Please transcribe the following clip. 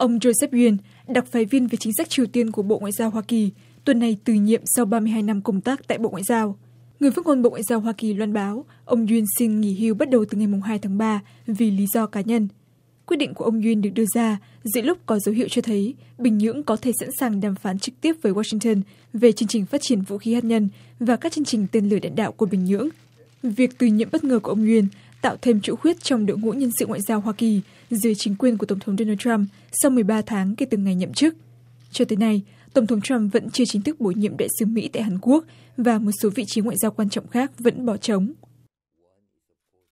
Ông Joseph Yun, đặc phái viên về chính sách Triều Tiên của Bộ Ngoại giao Hoa Kỳ, tuần này từ nhiệm sau 32 năm công tác tại Bộ Ngoại giao. Người phát ngôn Bộ Ngoại giao Hoa Kỳ loan báo, ông Yun xin nghỉ hưu bắt đầu từ ngày 2 tháng 3 vì lý do cá nhân. Quyết định của ông Yun được đưa ra giữa lúc có dấu hiệu cho thấy Bình Nhưỡng có thể sẵn sàng đàm phán trực tiếp với Washington về chương trình phát triển vũ khí hạt nhân và các chương trình tên lửa đạn đạo của Bình Nhưỡng. Việc từ nhiệm bất ngờ của ông Yun tạo thêm chỗ khuyết trong đội ngũ nhân sự ngoại giao Hoa Kỳ dưới chính quyền của Tổng thống Donald Trump sau 13 tháng kể từ ngày nhậm chức. Cho tới nay, Tổng thống Trump vẫn chưa chính thức bổ nhiệm đại sứ Mỹ tại Hàn Quốc và một số vị trí ngoại giao quan trọng khác vẫn bỏ trống.